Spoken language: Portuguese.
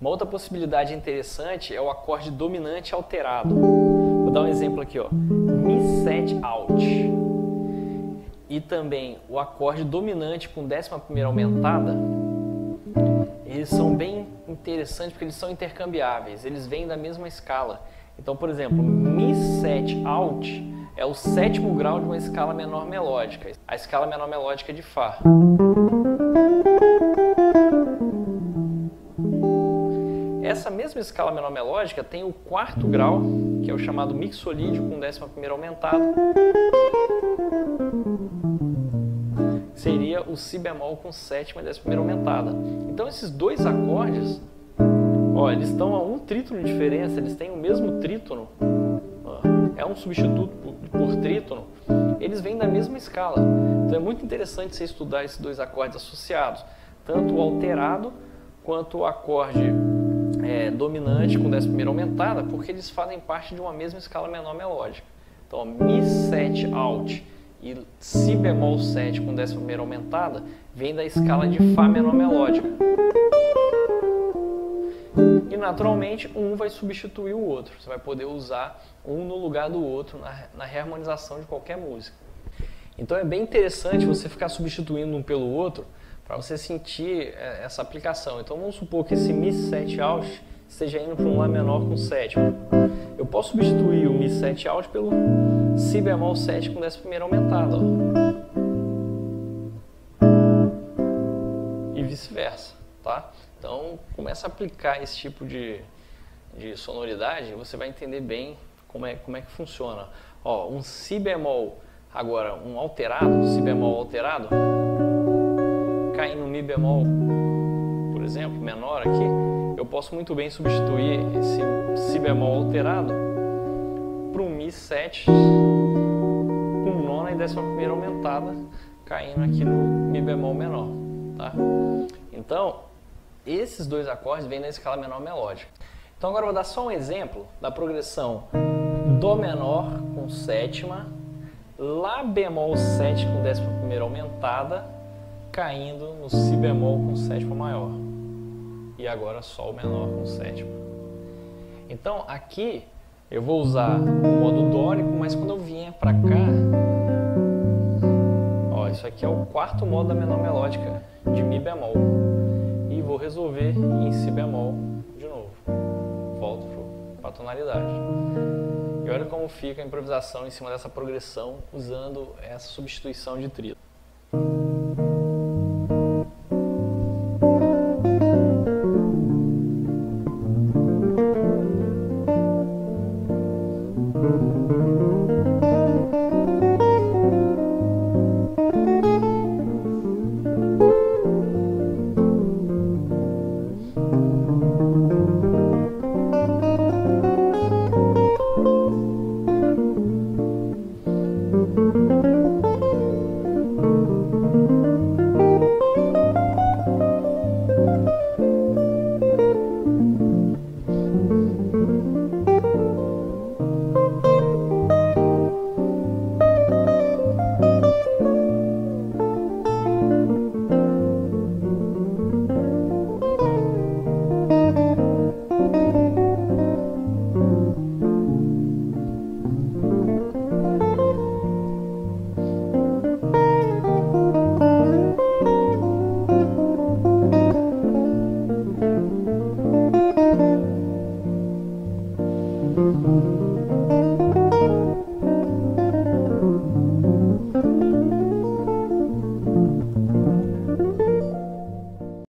Uma outra possibilidade interessante é o acorde dominante alterado. Vou dar um exemplo aqui, ó. Mi 7 alt. E também o acorde dominante com 11ª aumentada. Eles são bem interessantes porque eles são intercambiáveis, eles vêm da mesma escala. Então, por exemplo, Mi 7 alt é o 7º grau de uma escala menor melódica, a escala menor melódica de Fá. Essa mesma escala menor melódica tem o 4º grau, que é o chamado mixolídio com 11ª aumentada. Seria o Si bemol com 7ª e 11ª aumentada. Então esses dois acordes, ó, eles estão a 1 trítono de diferença, eles têm o mesmo trítono, ó, é um substituto por trítono, eles vêm da mesma escala. Então é muito interessante você estudar esses dois acordes associados, tanto o alterado quanto o acorde dominante com 11ª aumentada, porque eles fazem parte de uma mesma escala menor melódica. Então, ó, Mi 7 alt e Si bemol 7 com 11ª aumentada vem da escala de Fá menor melódica. E naturalmente um vai substituir o outro, você vai poder usar um no lugar do outro na reharmonização de qualquer música. Então é bem interessante você ficar substituindo um pelo outro para você sentir essa aplicação. Então vamos supor que esse Mi 7 alt esteja indo para um Lá menor com 7º. Eu posso substituir o Mi 7 alt pelo Si bemol 7 com 11ª aumentada, ó. E vice-versa, tá? Então começa a aplicar esse tipo de sonoridade, você vai entender bem como é que funciona. Ó, um Si bemol, agora um alterado, Si bemol alterado, cai no Mi bemol, por exemplo, menor aqui, eu posso muito bem substituir esse Si bemol alterado para um Mi 7 com 9ª e 11ª aumentada, caindo aqui no Mi bemol menor, tá? Então, esses dois acordes vêm na escala menor melódica. Então agora eu vou dar só um exemplo da progressão Dó menor com 7ª, Lá bemol 7 com 11ª aumentada, caindo no Si bemol com 7ª maior e agora Sol menor com 7ª. Então aqui eu vou usar o modo dórico, mas quando eu vier para cá, ó, isso aqui é o 4º modo da menor melódica de Mi bemol e vou resolver em Si bemol de novo, volto para a tonalidade e olha como fica a improvisação em cima dessa progressão usando essa substituição de trítono.